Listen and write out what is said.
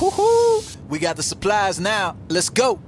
Woohoo! We got the supplies now. Let's go.